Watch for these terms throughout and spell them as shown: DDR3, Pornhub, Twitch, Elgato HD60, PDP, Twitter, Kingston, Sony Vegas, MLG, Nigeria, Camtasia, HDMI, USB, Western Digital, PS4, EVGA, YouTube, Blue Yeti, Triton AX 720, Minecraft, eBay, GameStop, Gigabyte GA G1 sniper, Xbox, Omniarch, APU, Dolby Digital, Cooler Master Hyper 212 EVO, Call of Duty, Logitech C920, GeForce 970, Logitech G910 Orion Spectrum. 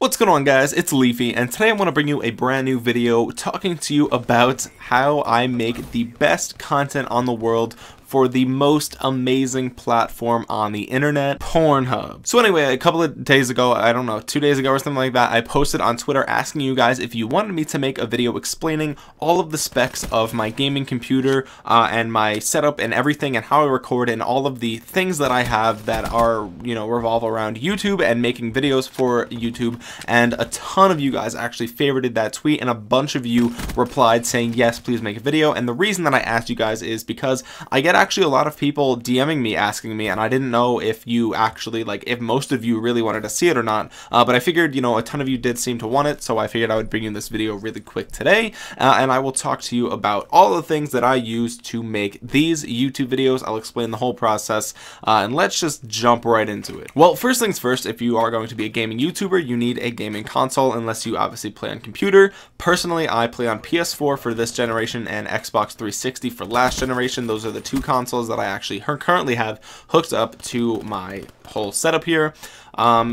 What's going on, guys? It's Leafy, and today I'm going to bring you a brand new video talking to you about how I make the best content on the world for the most amazing platform on the internet, Pornhub. So anyway, a couple of days ago, I don't know, 2 days ago or something like that, I posted on Twitter asking you guys if you wanted me to make a video explaining all of the specs of my gaming computer and my setup and everything and how I record and all of the things that I have that are, you know, revolve around YouTube and making videos for YouTube. And a ton of you guys actually favorited that tweet, and a bunch of you replied saying, yes, please make a video. And the reason that I asked you guys is because I get actually a lot of people DMing me asking me, and I didn't know if you actually, like, if most of you really wanted to see it or not, but I figured, you know, a ton of you did seem to want it, so I figured I would bring you this video really quick today, and I will talk to you about all the things that I use to make these YouTube videos. I'll explain the whole process, and let's just jump right into it. Well, first things first, if you are going to be a gaming YouTuber, you need a gaming console, unless you obviously play on computer. Personally, I play on PS4 for this generation and Xbox 360 for last generation. Those are the two consoles that I actually currently have hooked up to my whole setup here.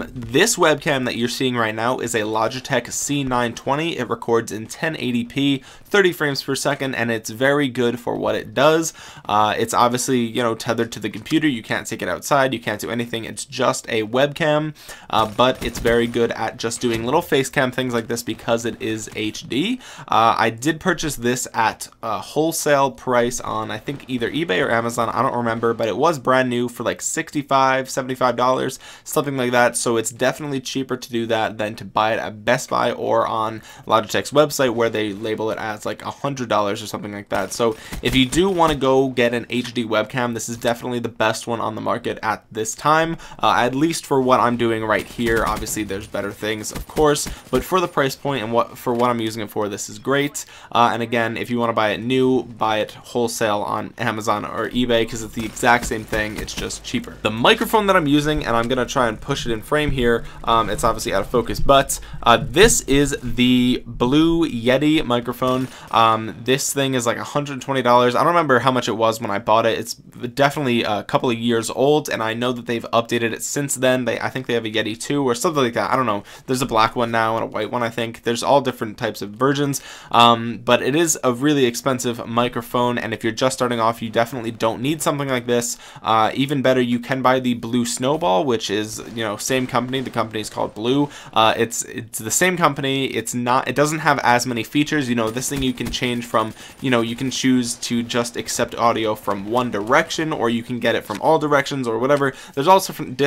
This webcam that you're seeing right now is a Logitech C920. It records in 1080p, 30 frames per second, and it's very good for what it does. It's obviously, you know, tethered to the computer. You can't take it outside. You can't do anything. It's just a webcam, but it's very good at just doing little face cam things like this because it is HD. I did purchase this at a wholesale price on, I think, either eBay or Amazon. I don't remember, but it was brand new for like $65, $75, something like that. So it's definitely cheaper to do that than to buy it at Best Buy or on Logitech's website, where they label it as like $100 or something like that. So if you do want to go get an HD webcam, this is definitely the best one on the market at this time, at least for what I'm doing right here. Obviously there's better things, of course, but for the price point and for what I'm using it for, this is great. And again, if you want to buy it new, buy it wholesale on Amazon or eBay, because it's the exact same thing. It's just cheaper. The microphone that I'm using, and I'm going to try and push it in frame here. It's obviously out of focus, but this is the Blue Yeti microphone. This thing is like $120. I don't remember how much it was when I bought it. It's definitely a couple of years old, and I know that they've updated it since then. I think they have a Yeti 2 or something like that. I don't know. There's a black one now and a white one, I think. There's all different types of versions, but it is a really expensive microphone, and if you're just starting off, you definitely don't need something like this. Even better, you can buy the Blue Snowball, which is, you know, same company. The company is called Blue. It's the same company. It doesn't have as many features. You know, this thing you can change from, you know, you can choose to just accept audio from one direction, or you can get it from all directions, or whatever. There's all different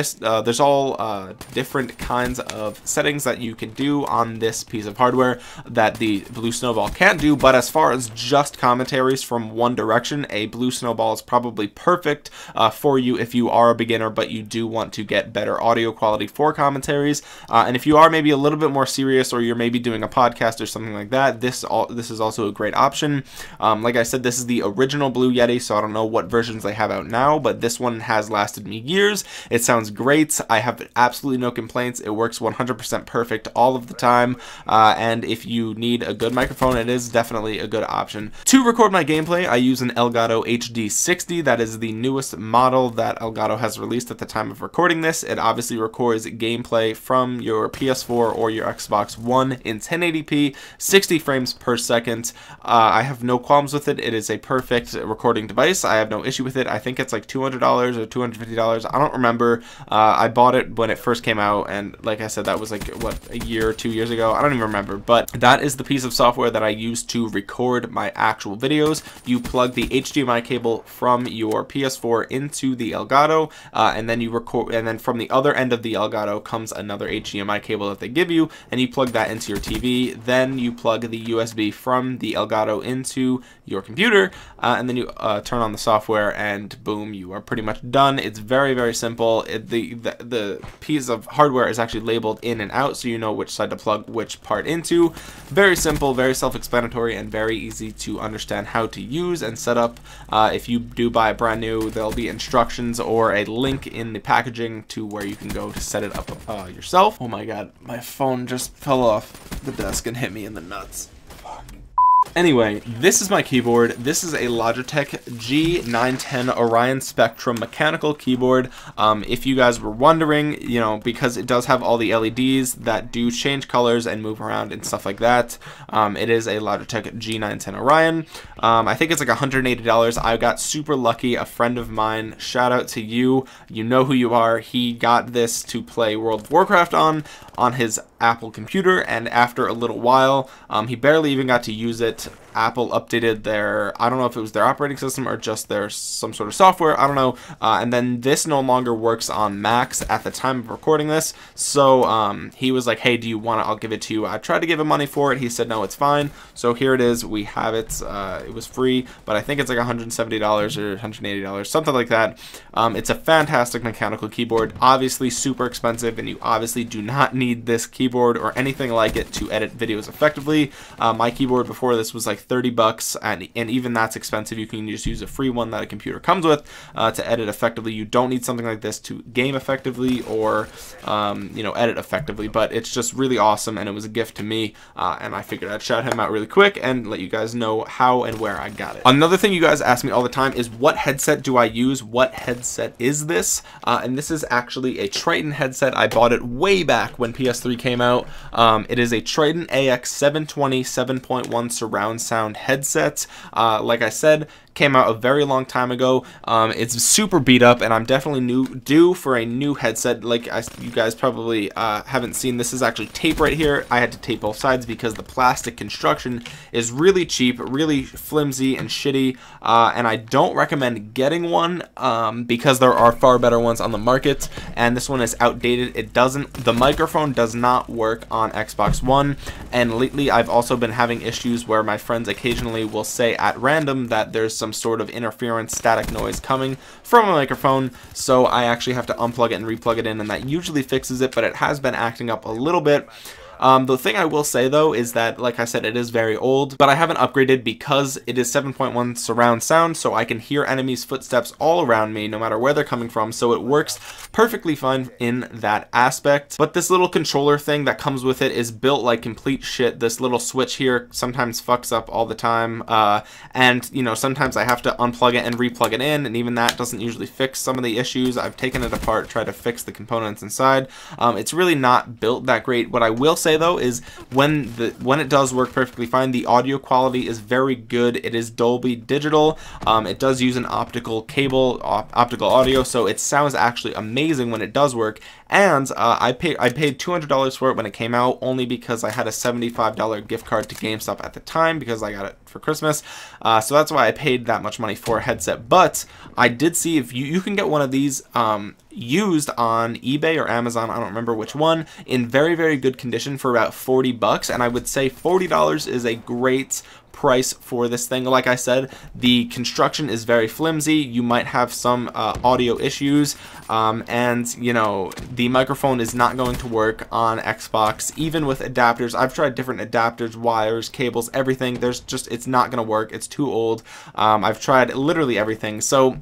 different kinds of settings that you can do on this piece of hardware that the Blue Snowball can't do. But as far as just commentaries from one direction, a Blue Snowball is probably perfect for you if you are a beginner but you do want to get better audio quality for commentaries, and if you are maybe a little bit more serious, or you're maybe doing a podcast or something like that, this is also a great option. Like I said, this is the original Blue Yeti, so I don't know what versions they have out now, but this one has lasted me years. It sounds great. I have absolutely no complaints. It works 100% perfect all of the time, and if you need a good microphone, it is definitely a good option. To record my gameplay, I use an Elgato HD60. That is the newest model that Elgato has released at the time of recording this. It obviously records gameplay from your PS4 or your Xbox One in 1080p, 60 frames per second. I have no qualms with it. It is a perfect recording device. I have no issue with it. I think it's like $200 or $250. I don't remember. I bought it when it first came out, and like I said, that was like, what, a year or 2 years ago? I don't even remember, but that is the piece of software that I use to record my actual videos. You plug the HDMI cable from your PS4 into the Elgato, and then you record, and then from the other end of the Elgato comes another HDMI cable that they give you, and you plug that into your TV. Then you plug the USB from the Elgato into your computer, and then you turn on the software, and boom, you are pretty much done. It's very, very simple. The piece of hardware is actually labeled in and out, so you know which side to plug which part into. Very simple, very self-explanatory, and very easy to understand how to use and set up. If you do buy brand new, there'll be instructions or a link in the packaging to where you can go to set it up yourself. Oh my god, my phone just fell off the desk and hit me in the nuts. Fuck. Anyway, this is my keyboard. This is a Logitech G910 Orion Spectrum mechanical keyboard. If you guys were wondering, you know, because it does have all the LEDs that do change colors and move around and stuff like that, it is a Logitech G910 Orion. I think it's like $180. I got super lucky. A friend of mine, shout out to you, you know who you are, he got this to play World of Warcraft on his Apple computer, and after a little while, he barely even got to use it. Apple updated their, I don't know if it was their operating system or just their some sort of software, I don't know, and then this no longer works on Macs at the time of recording this, so he was like, hey, do you want it? I'll give it to you. I tried to give him money for it. He said, no, it's fine. So here it is. We have it. It was free, but I think it's like $170 or $180, something like that. It's a fantastic mechanical keyboard, obviously super expensive, and you obviously do not need this keyboard or anything like it to edit videos effectively. My keyboard before this was like $30, and even that's expensive. You can just use a free one that a computer comes with to edit effectively. You don't need something like this to game effectively or you know, edit effectively, but it's just really awesome, and it was a gift to me, and I figured I'd shout him out really quick and let you guys know how and where I got it. Another thing you guys ask me all the time is, what headset do I use? What headset is this? And this is actually a Triton headset. I bought it way back when PS3 came out. It is a Triton AX 720 7.1 surround sound headset. Like I said, came out a very long time ago. It's super beat up, and I'm definitely due for a new headset. Like you guys probably haven't seen, this is actually tape right here. I had to tape both sides because the plastic construction is really cheap, really flimsy and shitty, and I don't recommend getting one because there are far better ones on the market, and this one is outdated. It doesn't, the microphone does not work on Xbox One, and lately I've also been having issues where my friends occasionally will say at random that there's some sort of interference, static noise coming from a microphone, so I actually have to unplug it and replug it in, and that usually fixes it, but it has been acting up a little bit. The thing I will say though is that, like I said, it is very old, but I haven't upgraded because it is 7.1 surround sound, so I can hear enemies' footsteps all around me no matter where they're coming from, so it works perfectly fine in that aspect. But this little controller thing that comes with it is built like complete shit. This little switch here sometimes fucks up all the time, and you know, sometimes I have to unplug it and replug it in, and even that doesn't usually fix some of the issues. I've taken it apart, tried to fix the components inside. It's really not built that great. What I will say though is when it does work perfectly fine, the audio quality is very good. It is Dolby Digital. It does use an optical cable, optical audio, so it sounds actually amazing when it does work. And I paid $200 for it when it came out, only because I had a $75 gift card to GameStop at the time because I got it for Christmas. So that's why I paid that much money for a headset. But I did see if you can get one of these used on eBay or Amazon, I don't remember which one, in very, very good condition for about $40. And I would say $40 is a great price for this thing. Like I said, the construction is very flimsy. You might have some audio issues, and you know, the microphone is not going to work on Xbox even with adapters. I've tried different adapters, wires, cables, everything. There's just, it's not going to work. It's too old. I've tried literally everything. So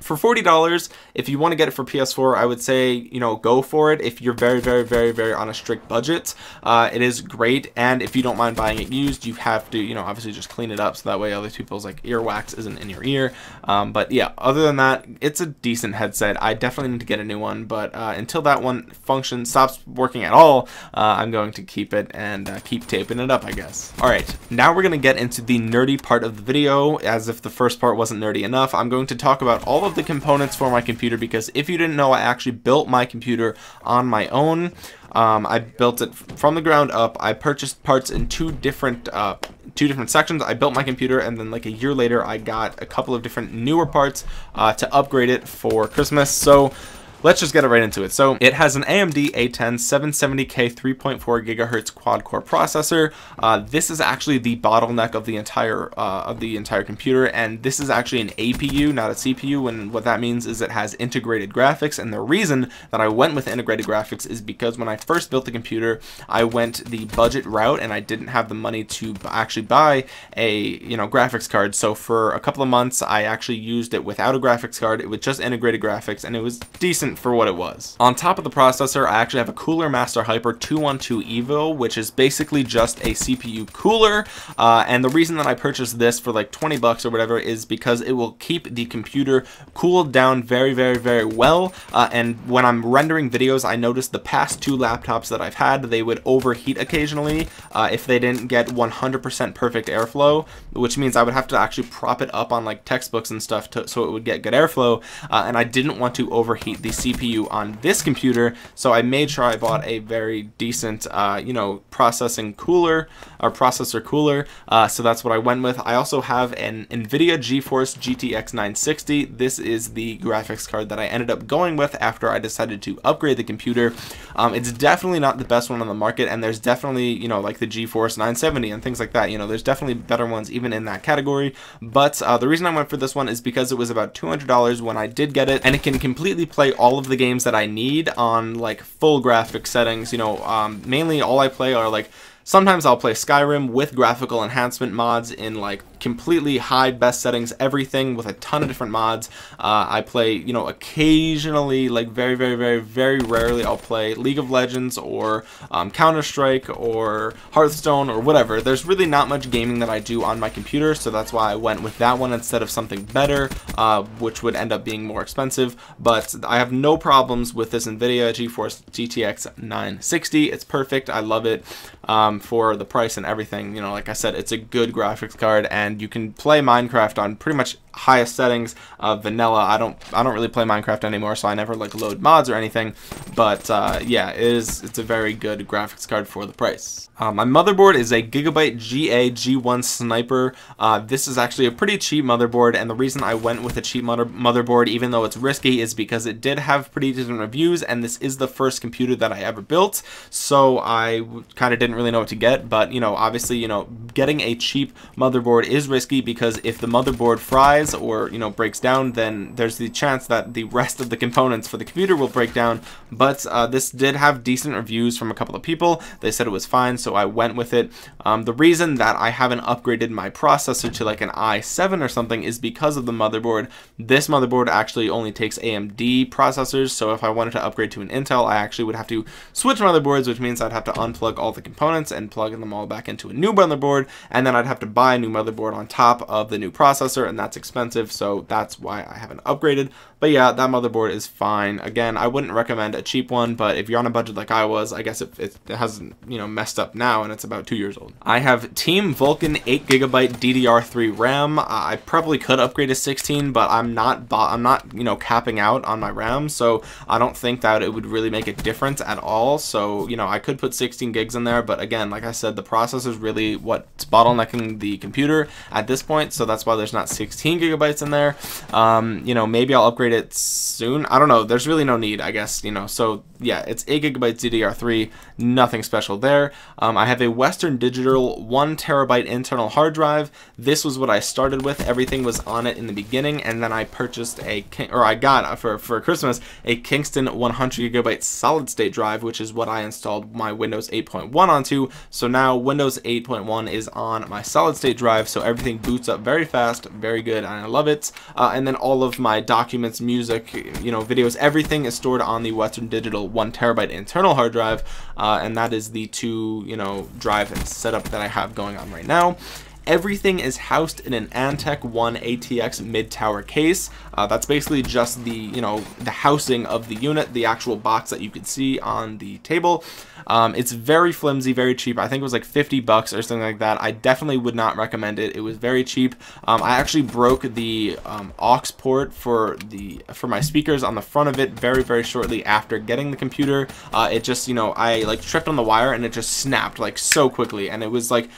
for $40, if you want to get it for PS4, I would say, you know, go for it. If you're very, very, very, very on a strict budget, it is great. And if you don't mind buying it used, you have to, you know, obviously just clean it up so that way other people's like earwax isn't in your ear. But yeah, other than that, it's a decent headset. I definitely need to get a new one, but until that one function stops working at all, I'm going to keep it and keep taping it up, I guess. All right, now we're going to get into the nerdy part of the video. As if the first part wasn't nerdy enough, I'm going to talk about all of the components for my computer, because if you didn't know, I actually built my computer on my own. I built it from the ground up. I purchased parts in two different sections. I built my computer, and then like a year later I got a couple of different newer parts to upgrade it for Christmas. So let's just get right into it. So it has an AMD A10 770K 3.4 gigahertz quad-core processor. This is actually the bottleneck of the entire computer, and this is actually an APU, not a CPU. And what that means is it has integrated graphics. And the reason that I went with integrated graphics is because when I first built the computer, I went the budget route, and I didn't have the money to actually buy a, you know, graphics card. So for a couple of months, I actually used it without a graphics card. It was just integrated graphics, and it was decent decent for what it was. On top of the processor, I actually have a Cooler Master Hyper 212 EVO, which is basically just a CPU cooler. And the reason that I purchased this for like 20 bucks or whatever is because it will keep the computer cooled down very, very, very well. And when I'm rendering videos, I noticed the past two laptops that I've had, they would overheat occasionally if they didn't get 100% perfect airflow, which means I would have to actually prop it up on like textbooks and stuff so it would get good airflow. And I didn't want to overheat the CPU on this computer, so I made sure I bought a very decent, you know, processor cooler. So that's what I went with. I also have an NVIDIA GeForce GTX 960. This is the graphics card that I ended up going with after I decided to upgrade the computer. It's definitely not the best one on the market, and there's definitely, you know, like the GeForce 970 and things like that. You know, there's definitely better ones even in that category. But the reason I went for this one is because it was about $200 when I did get it, and it can completely play all of the games that I need on like full graphic settings. You know, mainly all I play are like, sometimes I'll play Skyrim with graphical enhancement mods in like completely high best settings, everything with a ton of different mods. I play, you know, occasionally, like very, very, very, very rarely, I'll play League of Legends or Counter-Strike or Hearthstone or whatever. There's really not much gaming that I do on my computer, so that's why I went with that one instead of something better, which would end up being more expensive. But I have no problems with this NVIDIA GeForce GTX 960. It's perfect. I love it. For the price and everything, you know, like I said, it's a good graphics card, and you can play Minecraft on pretty much highest settings of vanilla. I don't really play Minecraft anymore, so I never like load mods or anything, but yeah, it's a very good graphics card for the price. My motherboard is a Gigabyte GA G1 sniper. This is actually a pretty cheap motherboard, and the reason I went with a cheap motherboard, even though it's risky, is because it did have pretty decent reviews, and this is the first computer that I ever built, so I kind of didn't really know what to get. But you know, obviously, you know, getting a cheap motherboard is risky, because if the motherboard fries or, you know, breaks down, then there's the chance that the rest of the components for the computer will break down. But this did have decent reviews from a couple of people. They said it was fine, so I went with it. The reason that I haven't upgraded my processor to like an i7 or something is because of the motherboard. This motherboard actually only takes AMD processors, so if I wanted to upgrade to an Intel, I actually would have to switch motherboards, which means I'd have to unplug all the components and plug them all back into a new motherboard, and then I'd have to buy a new motherboard on top of the new processor, and that's expensive, so that's why I haven't upgraded. But yeah, that motherboard is fine. Again, I wouldn't recommend a cheap one, but if you're on a budget like I was, I guess it hasn't, you know, messed up now, and it's about 2 years old. I have Team Vulcan 8GB DDR3 RAM. I probably could upgrade to 16, but I'm not, you know, capping out on my RAM, so I don't think that it would really make a difference at all. So, you know, I could put 16 gigs in there, but again, like I said, the processor is really what's bottlenecking the computer at this point, so that's why there's not 16 gigabytes in there. You know, maybe I'll upgrade it soon. I don't know. There's really no need, I guess, you know. So yeah, it's 8GB DDR3, nothing special there. I have a Western Digital 1TB internal hard drive. This was what I started with. Everything was on it in the beginning, and then I purchased I got for Christmas a Kingston 100GB solid state drive, which is what I installed my Windows 8.1 onto. So now Windows 8.1 is on my solid state drive, so everything boots up very fast, very good. I love it. And then all of my documents, music, you know, videos, everything is stored on the Western Digital 1TB internal hard drive. And that is the two, you know, drive and setup that I have going on right now. Everything is housed in an Antec One ATX mid-tower case. That's basically just the, you know, the housing of the unit, the actual box that you can see on the table. It's very flimsy, very cheap. I think it was like 50 bucks or something like that. I definitely would not recommend it. It was very cheap. I actually broke the aux port for my speakers on the front of it very, very shortly after getting the computer. It just, you know, I like tripped on the wire and it just snapped like so quickly, and it was like,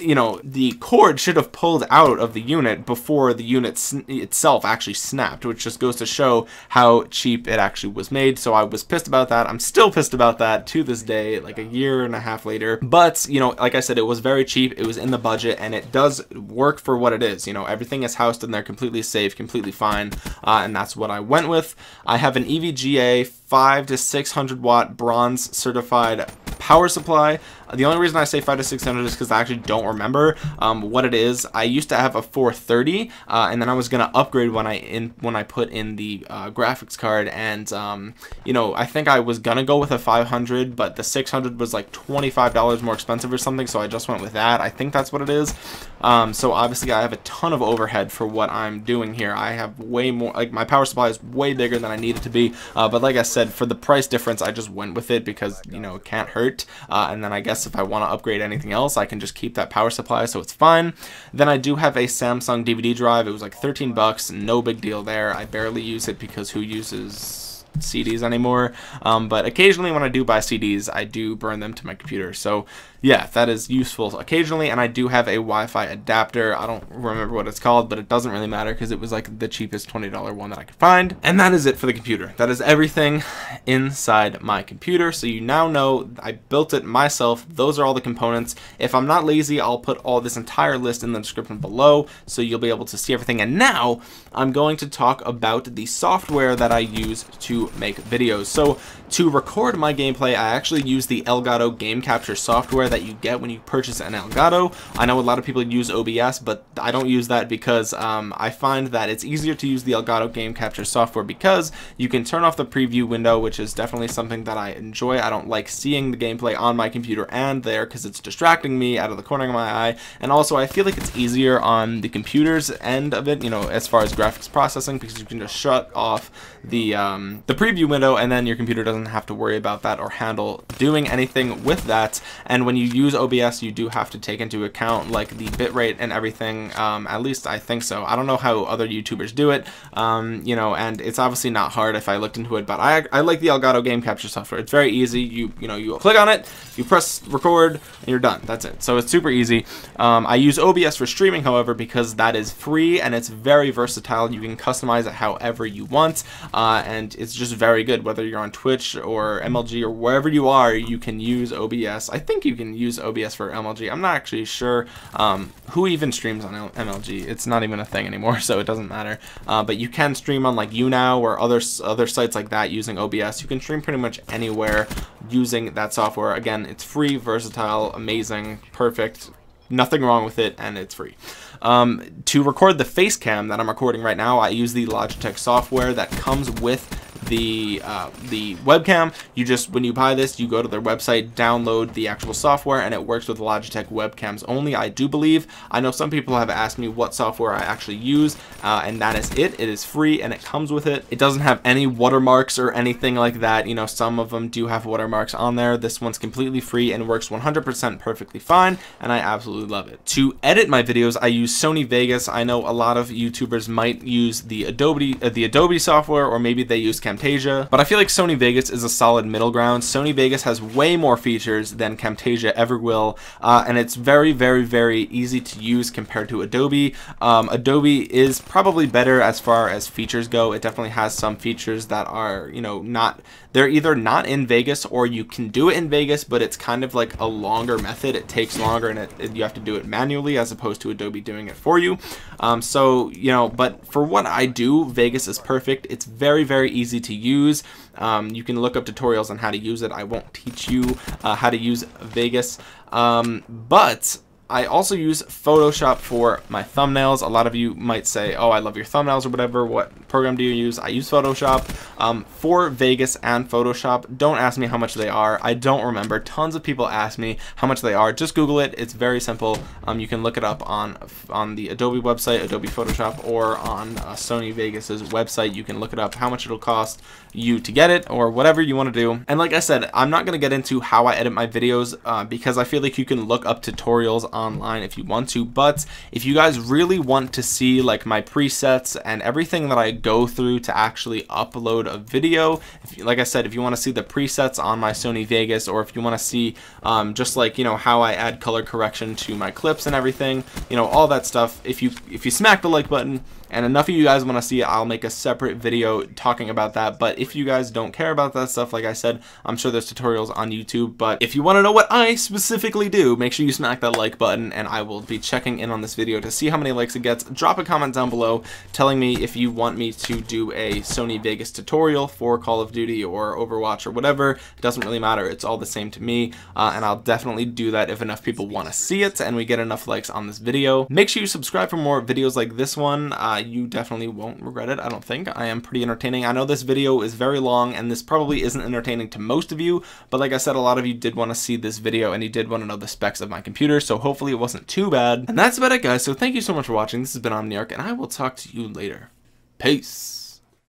you know, the cord should have pulled out of the unit before the unit itself actually snapped, which just goes to show how cheap it actually was made. So I was pissed about that. I'm still pissed about that to this day, like a year and a half later. But, you know, like I said, it was very cheap. It was in the budget, and it does work for what it is. You know, everything is housed in there, completely safe, completely fine. And that's what I went with. I have an EVGA 500 to 600 watt bronze certified power supply. The only reason I say 500 to 600 is because I actually don't remember what it is. I used to have a 430, and then I was gonna upgrade when I put in the graphics card, and you know, I think I was gonna go with a 500, but the 600 was like $25 more expensive or something, so I just went with that. I think that's what it is. So obviously I have a ton of overhead for what I'm doing here. I have way more, like my power supply is way bigger than I need it to be, but like I said, for the price difference I just went with it because, you know, it can't hurt. And then I guess if I want to upgrade anything else, I can just keep that power supply, so it's fine. Then I do have a Samsung DVD drive. It was like 13 bucks, no big deal there. I barely use it because who uses CDs anymore, but occasionally when I do buy CDs, I do burn them to my computer, so yeah, that is useful occasionally. And I do have a Wi-Fi adapter. I don't remember what it's called, but it doesn't really matter because it was like the cheapest $20 one that I could find. And that is it for the computer. That is everything inside my computer, so you now know I built it myself. Those are all the components. If I'm not lazy, I'll put all this entire list in the description below, so you'll be able to see everything. And now I'm going to talk about the software that I use to make videos. So to record my gameplay, I actually use the Elgato game capture software that you get when you purchase an Elgato. I know a lot of people use OBS, but I don't use that because I find that it's easier to use the Elgato game capture software because you can turn off the preview window, which is definitely something that I enjoy. I don't like seeing the gameplay on my computer and there because it's distracting me out of the corner of my eye. And also I feel like it's easier on the computer's end of it, you know, as far as graphics processing, because you can just shut off the preview window and then your computer doesn't have to worry about that or handle doing anything with that. And when you use OBS, you do have to take into account like the bitrate and everything, at least I think so. I don't know how other YouTubers do it, you know, and it's obviously not hard if I looked into it, but I like the Elgato game capture software. It's very easy. You know, you click on it, you press record, and you're done. That's it. So it's super easy. I use OBS for streaming, however, because that is free and it's very versatile. You can customize it however you want, and it's just very good. Whether you're on Twitch or MLG or wherever you are, you can use OBS. I think you can use OBS for MLG. I'm not actually sure who even streams on MLG. It's not even a thing anymore, so it doesn't matter. But you can stream on like YouNow or other sites like that using OBS. You can stream pretty much anywhere using that software. Again, it's free, versatile, amazing, perfect. Nothing wrong with it, and it's free. To record the face cam that I'm recording right now, I use the Logitech software that comes with the webcam. You just, when you buy this, you go to their website, download the actual software, and it works with Logitech webcams only, I do believe. I know some people have asked me what software I actually use, and that is it. It is free and it comes with it. It doesn't have any watermarks or anything like that. You know, some of them do have watermarks on there. This one's completely free and works 100% perfectly fine, and I absolutely love it. To edit my videos, I use Sony Vegas. I know a lot of YouTubers might use the Adobe software, or maybe they use Camtasia, but I feel like Sony Vegas is a solid middle ground. Sony Vegas has way more features than Camtasia ever will, and it's very, very, very easy to use compared to Adobe. Adobe is probably better as far as features go. It definitely has some features that are, you know, they're either not in Vegas, or you can do it in Vegas, but it's kind of like a longer method. It takes longer, and you have to do it manually as opposed to Adobe doing it for you. So, you know, but for what I do, Vegas is perfect. It's very, very easy to use. You can look up tutorials on how to use it. I won't teach you how to use Vegas, but I also use Photoshop for my thumbnails. A lot of you might say, oh, I love your thumbnails or whatever. What program do you use? I use Photoshop for Vegas and Photoshop. Don't ask me how much they are. I don't remember. Tons of people ask me how much they are. Just Google it. It's very simple. You can look it up on the Adobe website, Adobe Photoshop, or on Sony Vegas's website. You can look it up, how much it'll cost you to get it or whatever you want to do. And like I said, I'm not going to get into how I edit my videos because I feel like you can look up tutorials online if you want to, but if you guys really want to see like my presets and everything that I go through to actually upload a video, like I said, if you want to see the presets on my Sony Vegas, or if you want to see just like, you know, how I add color correction to my clips and everything, you know, all that stuff, if you smack the like button and enough of you guys want to see it, I'll make a separate video talking about that. But if you guys don't care about that stuff, like I said, I'm sure there's tutorials on YouTube. But if you want to know what I specifically do, make sure you smack that like button, and I will be checking in on this video to see how many likes it gets. Drop a comment down below telling me if you want me to do a Sony Vegas tutorial for Call of Duty or Overwatch or whatever. It doesn't really matter, it's all the same to me, and I'll definitely do that if enough people want to see it and we get enough likes on this video. Make sure you subscribe for more videos like this one. You definitely won't regret it, I don't think. I am pretty entertaining. I know this video is very long and this probably isn't entertaining to most of you, but like I said, a lot of you did want to see this video and you did want to know the specs of my computer, so hopefully it wasn't too bad. And that's about it, guys. So thank you so much for watching. This has been Omniarch, and I will talk to you later. Peace.